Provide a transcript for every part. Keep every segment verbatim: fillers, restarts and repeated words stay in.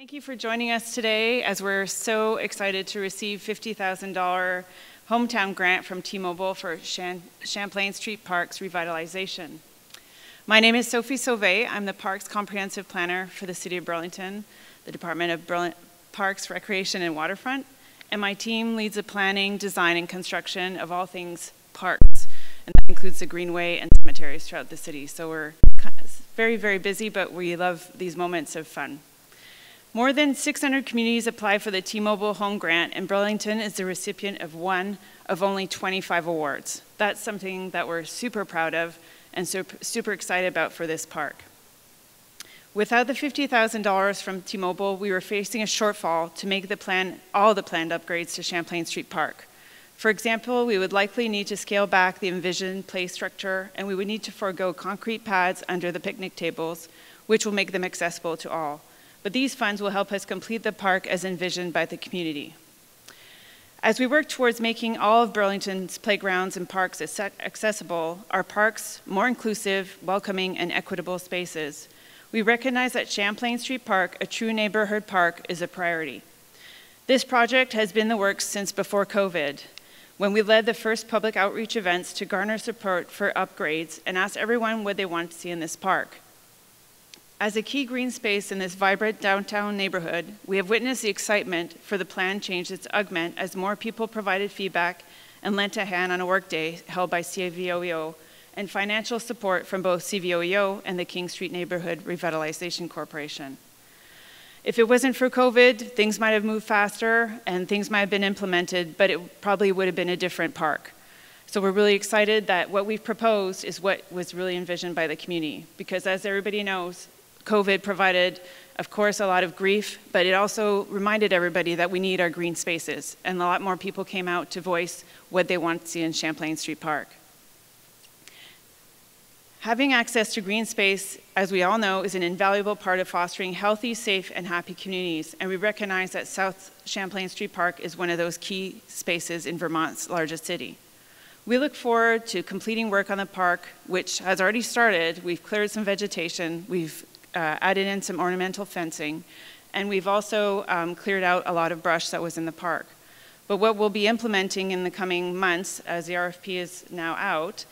Thank you for joining us today as we're so excited to receive fifty thousand dollars hometown grant from T-Mobile for Champlain Street Parks revitalization. My name is Sophie Sauvé. I'm the Parks Comprehensive Planner for the City of Burlington, the Department of Burl- Parks, Recreation, and Waterfront, and my team leads the planning, design, and construction of all things parks, and that includes the greenway and cemeteries throughout the city. So we're very, very busy, but we love these moments of fun. More than six hundred communities apply for the T-Mobile Home Grant, and Burlington is the recipient of one of only twenty-five awards. That's something that we're super proud of and super, super excited about for this park. Without the fifty thousand dollars from T-Mobile, we were facing a shortfall to make the plan, all the planned upgrades to Champlain Street Park. For example, we would likely need to scale back the envisioned play structure, and we would need to forego concrete pads under the picnic tables, which will make them accessible to all. But these funds will help us complete the park as envisioned by the community. As we work towards making all of Burlington's playgrounds and parks accessible, our parks more inclusive, welcoming, and equitable spaces, we recognize that Champlain Street Park, a true neighborhood park, is a priority. This project has been in the works since before COVID, when we led the first public outreach events to garner support for upgrades and asked everyone what they wanted to see in this park. As a key green space in this vibrant downtown neighborhood, we have witnessed the excitement for the plan change that's augment as more people provided feedback and lent a hand on a workday held by C V O E O and financial support from both C V O E O and the King Street Neighborhood Revitalization Corporation. If it wasn't for COVID, things might have moved faster and things might have been implemented, but it probably would have been a different park. So we're really excited that what we've proposed is what was really envisioned by the community, because as everybody knows, COVID provided, of course, a lot of grief, but it also reminded everybody that we need our green spaces, and a lot more people came out to voice what they want to see in Champlain Street Park. Having access to green space, as we all know, is an invaluable part of fostering healthy, safe, and happy communities, and we recognize that South Champlain Street Park is one of those key spaces in Vermont's largest city. We look forward to completing work on the park, which has already started. We've cleared some vegetation, we've Uh, added in some ornamental fencing, and we've also um, cleared out a lot of brush that was in the park. But what we'll be implementing in the coming months, as the R F P is now out,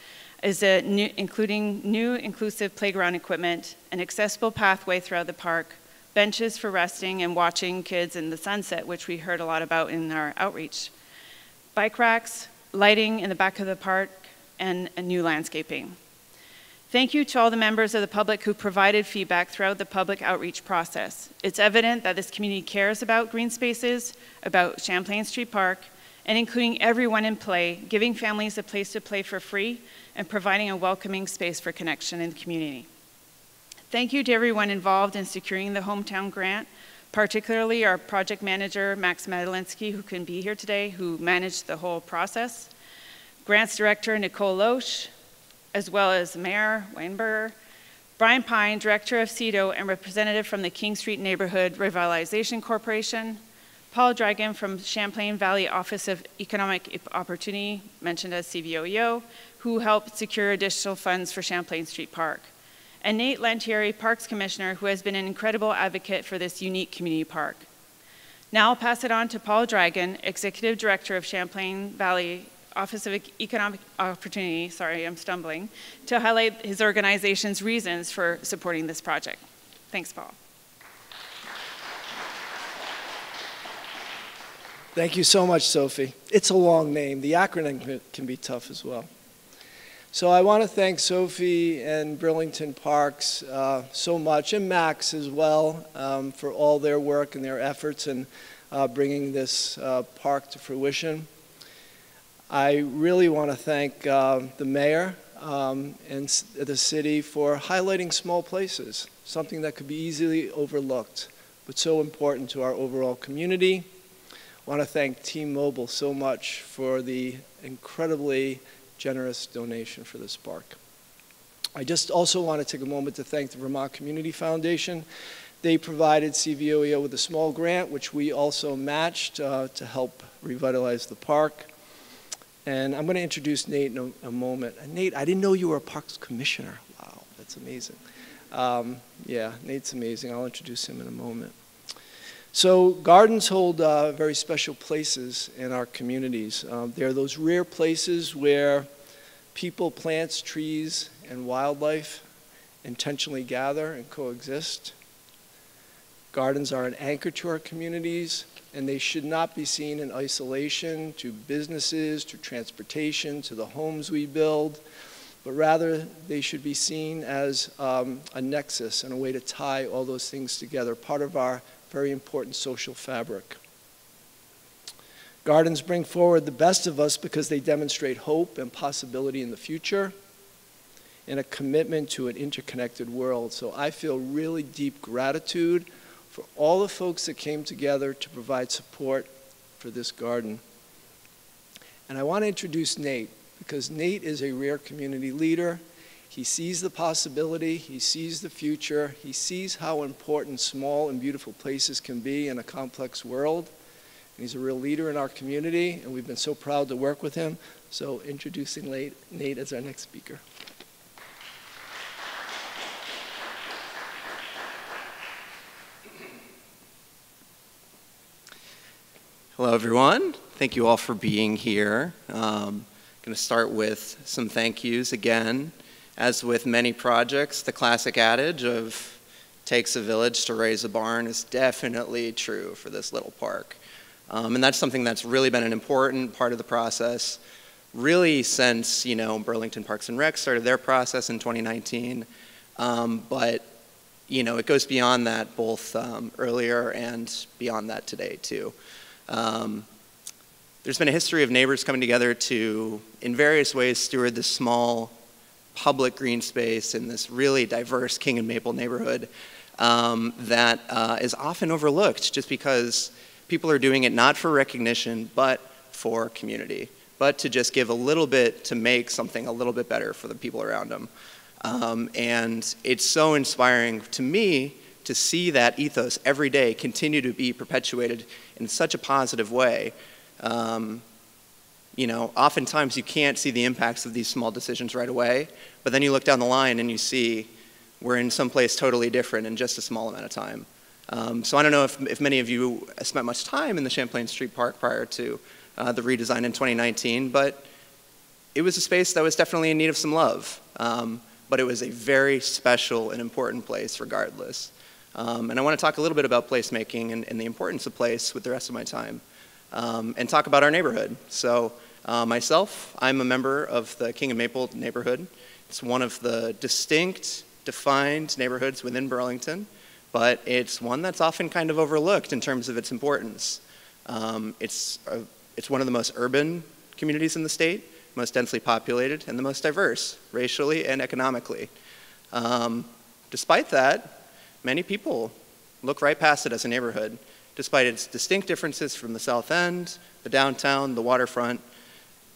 is a new, including new inclusive playground equipment, an accessible pathway throughout the park, benches for resting and watching kids in the sunset, which we heard a lot about in our outreach, bike racks, lighting in the back of the park, and a new landscaping. Thank you to all the members of the public who provided feedback throughout the public outreach process. It's evident that this community cares about green spaces, about Champlain Street Park, and including everyone in play, giving families a place to play for free, and providing a welcoming space for connection in the community. Thank you to everyone involved in securing the hometown grant, particularly our project manager, Max Madalinsky, who couldn't be here today, who managed the whole process, grants director, Nicole Loesch, as well as Miro Weinberger, Brian Pine, Director of CEDO and Representative from the King Street Neighborhood Revitalization Corporation, Paul Dragon from Champlain Valley Office of Economic Opportunity, mentioned as C V O E O, who helped secure additional funds for Champlain Street Park, and Nate Lantieri, Parks Commissioner, who has been an incredible advocate for this unique community park. Now I'll pass it on to Paul Dragon, Executive Director of Champlain Valley Office of Economic Opportunity, sorry, I'm stumbling, to highlight his organization's reasons for supporting this project. Thanks, Paul. Thank you so much, Sophie. It's a long name. The acronym can be tough as well. So I want to thank Sophie and Burlington Parks uh, so much, and Max as well, um, for all their work and their efforts in uh, bringing this uh, park to fruition. I really want to thank uh, the mayor um, and the city for highlighting small places, something that could be easily overlooked, but so important to our overall community. I want to thank T-Mobile so much for the incredibly generous donation for this park. I just also want to take a moment to thank the Vermont Community Foundation. They provided C V O E O with a small grant, which we also matched uh, to help revitalize the park. And I'm going to introduce Nate in a, a moment. And Nate, I didn't know you were a Parks Commissioner. Wow, that's amazing. Um, yeah, Nate's amazing. I'll introduce him in a moment. So gardens hold uh, very special places in our communities. Um, they're those rare places where people, plants, trees, and wildlife intentionally gather and coexist. Gardens are an anchor to our communities, and they should not be seen in isolation to businesses, to transportation, to the homes we build, but rather they should be seen as um, a nexus and a way to tie all those things together, part of our very important social fabric. Gardens bring forward the best of us because they demonstrate hope and possibility in the future and a commitment to an interconnected world. So I feel really deep gratitude for all the folks that came together to provide support for this garden. And I want to introduce Nate, because Nate is a rare community leader. He sees the possibility, he sees the future, he sees how important small and beautiful places can be in a complex world. And he's a real leader in our community, and we've been so proud to work with him. So introducing Nate as our next speaker. Hello, everyone. Thank you all for being here. Um, I'm going to start with some thank yous again. As with many projects, the classic adage of takes a village to raise a barn is definitely true for this little park. Um, and that's something that's really been an important part of the process, really since, you know, Burlington Parks and Rec started their process in twenty nineteen. Um, but, you know, it goes beyond that, both um, earlier and beyond that today, too. Um, there's been a history of neighbors coming together to, in various ways, steward this small public green space in this really diverse King and Maple neighborhood um, that uh, is often overlooked just because people are doing it not for recognition, but for community, but to just give a little bit to make something a little bit better for the people around them. Um, and it's so inspiring to me to see that ethos every day continue to be perpetuated in such a positive way. Um, you know, oftentimes you can't see the impacts of these small decisions right away, but then you look down the line and you see we're in some place totally different in just a small amount of time. Um, so I don't know if, if many of you spent much time in the Champlain Street Park prior to uh, the redesign in twenty nineteen, but it was a space that was definitely in need of some love. Um, but it was a very special and important place regardless. Um, and I want to talk a little bit about placemaking and, and the importance of place with the rest of my time, um, and talk about our neighborhood. So uh, myself, I'm a member of the King and Maple neighborhood. It's one of the distinct, defined neighborhoods within Burlington, but it's one that's often kind of overlooked in terms of its importance. Um, it's, a, it's one of the most urban communities in the state, most densely populated, and the most diverse racially and economically. Um, despite that, many people look right past it as a neighborhood, despite its distinct differences from the South End, the downtown, the waterfront,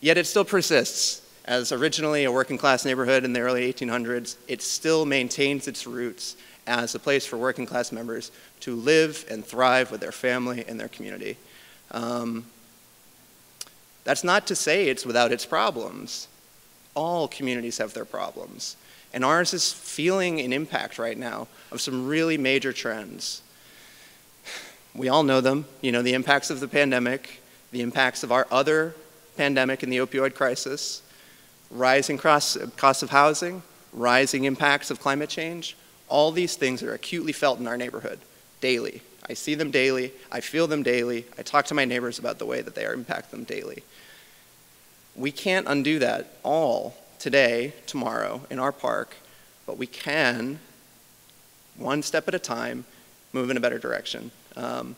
yet it still persists. As originally a working-class neighborhood in the early eighteen hundreds, it still maintains its roots as a place for working-class members to live and thrive with their family and their community. Um, that's not to say it's without its problems. All communities have their problems. And ours is feeling an impact right now of some really major trends. We all know them, you know, the impacts of the pandemic, the impacts of our other pandemic and the opioid crisis, rising costs of housing, rising impacts of climate change. All these things are acutely felt in our neighborhood daily. I see them daily, I feel them daily, I talk to my neighbors about the way that they impact them daily. We can't undo that all today, tomorrow, in our park, but we can, one step at a time, move in a better direction. Um,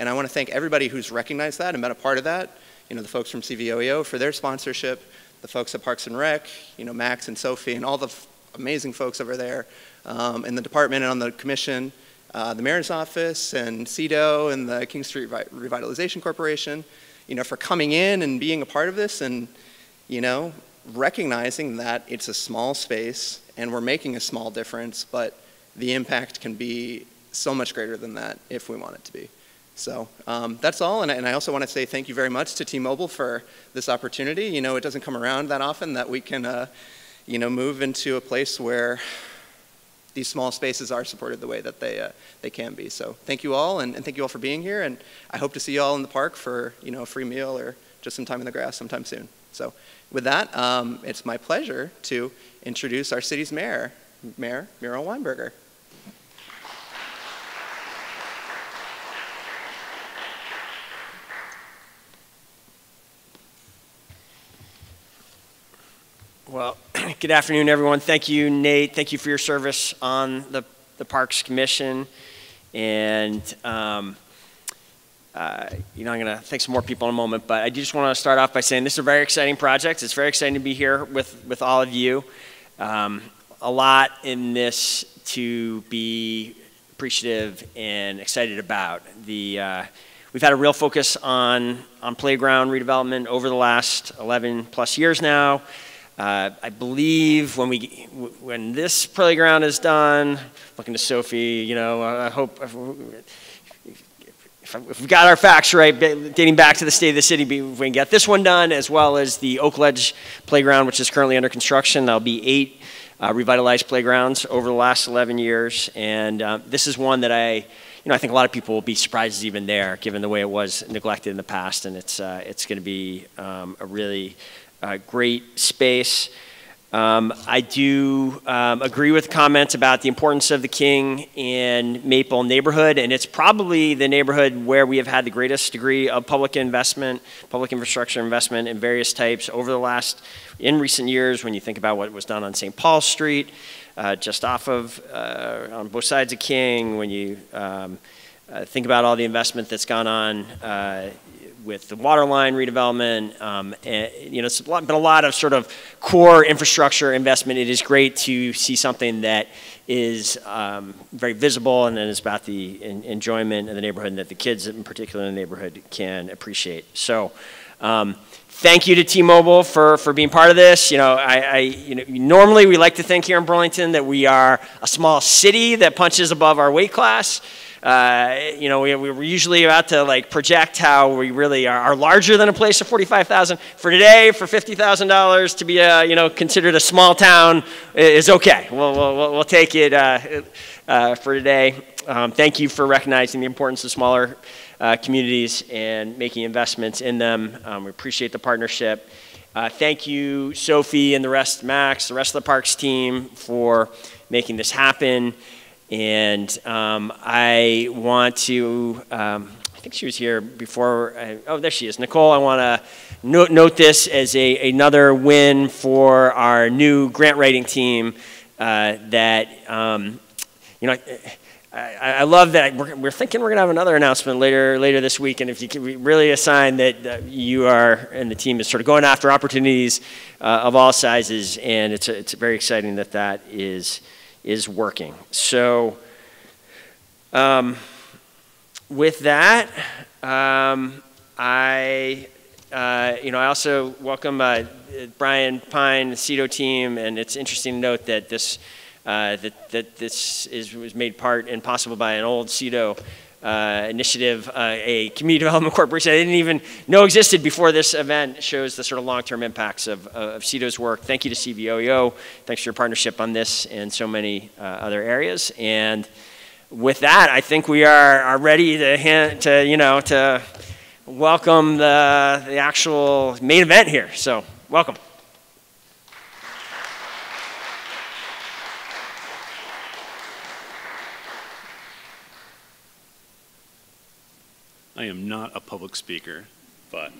and I want to thank everybody who's recognized that and been a part of that. You know, the folks from C V O E O for their sponsorship, the folks at Parks and Rec, you know, Max and Sophie and all the amazing folks over there um, in the department and on the commission, uh, the mayor's office and C E D O and the King Street Revitalization Corporation, you know, for coming in and being a part of this and, you know, recognizing that it's a small space and we're making a small difference, but the impact can be so much greater than that if we want it to be. So um, that's all, and I, and I also want to say thank you very much to T-Mobile for this opportunity. You know, it doesn't come around that often that we can, uh, you know, move into a place where these small spaces are supported the way that they uh, they can be. So thank you all, and, and thank you all for being here. And I hope to see you all in the park for you know a free meal or just some time in the grass sometime soon. So with that, um, it's my pleasure to introduce our city's mayor, Mayor Miro Weinberger. Well, good afternoon, everyone. Thank you, Nate. Thank you for your service on the, the Parks Commission. And, um, uh, you know, I'm going to thank some more people in a moment, but I just want to start off by saying this is a very exciting project. It's very exciting to be here with, with all of you. Um, a lot in this to be appreciative and excited about. The, uh, we've had a real focus on, on playground redevelopment over the last eleven plus years now. Uh, I believe when we, when this playground is done, looking to Sophie, you know, I hope if, if, if we've got our facts right, dating back to the state of the city, we can get this one done, as well as the Oakledge playground, which is currently under construction. There'll be eight uh, revitalized playgrounds over the last eleven years, and uh, this is one that I, you know, I think a lot of people will be surprised it's even there, given the way it was neglected in the past, and it's uh, it's going to be um, a really Uh, great space. Um, I do um, agree with comments about the importance of the King and Maple neighborhood, and it's probably the neighborhood where we have had the greatest degree of public investment, public infrastructure investment in various types over the last, in recent years, when you think about what was done on Saint Paul Street, uh, just off of, uh, on both sides of King, when you um, uh, think about all the investment that's gone on uh, with the waterline redevelopment, um, and, you know, it's a lot, been a lot of sort of core infrastructure investment. It is great to see something that is um, very visible, and then it's about the in, enjoyment of the neighborhood, and that the kids in particular in the neighborhood can appreciate. So um, thank you to T-Mobile for, for being part of this. You know, I, I, you know, normally we like to think here in Burlington that we are a small city that punches above our weight class. Uh, you know, we, we were usually about to like project how we really are, are larger than a place of forty-five thousand. For today, for fifty thousand dollars to be, uh, you know, considered a small town is okay. We'll, we'll, we'll take it uh, uh, for today. Um, thank you for recognizing the importance of smaller uh, communities and making investments in them. Um, we appreciate the partnership. Uh, thank you, Sophie and the rest, Max, the rest of the Parks team for making this happen. And um, I want to, um, I think she was here before, I, oh, there she is, Nicole. I want to note, note this as a, another win for our new grant writing team uh, that, um, you know, I, I, I love that we're, we're thinking we're going to have another announcement later later this week, and if you can, really a sign that, that you are, and the team is sort of going after opportunities uh, of all sizes, and it's, a, it's very exciting that that is is working. So um, with that, um, I, uh, you know, I also welcome uh, Brian Pine, the CEDO team, and it's interesting to note that this, uh, that, that this is, was made part and possible by an old CEDO uh, initiative, uh, a community development corporation I didn't even know existed before this event. Shows the sort of long-term impacts of, of CEDO's work. Thank you to C V O E O. Thanks for your partnership on this and so many uh, other areas. And with that, I think we are, are ready to, hand, to, you know, to welcome the, the actual main event here. So welcome. I am not a public speaker, but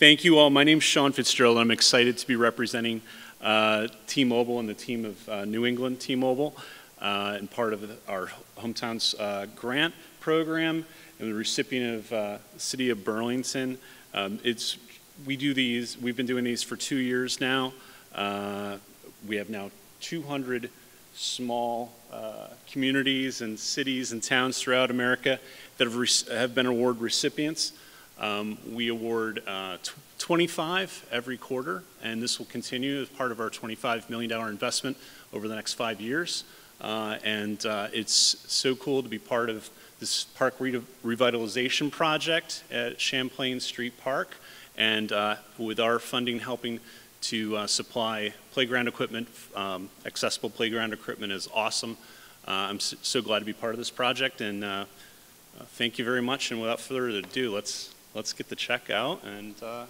thank you all. My name's Sean Fitzgerald. I'm excited to be representing uh, T-Mobile and the team of uh, New England T-Mobile uh, and part of the, our Hometowns uh, grant program, and the recipient of uh, the City of Burlington. Um, it's, we do these, we've been doing these for two years now. Uh, we have now two hundred small uh, communities and cities and towns throughout America that have, have been award recipients. Um, we award uh, twenty-five every quarter, and this will continue as part of our twenty-five million dollar investment over the next five years. Uh, and uh, it's so cool to be part of this park re revitalization project at Champlain Street Park, and uh, with our funding helping to uh, supply playground equipment. Um, accessible playground equipment is awesome. Uh, I'm so glad to be part of this project, and uh, uh, thank you very much. And without further ado, let's let's get the check out and uh,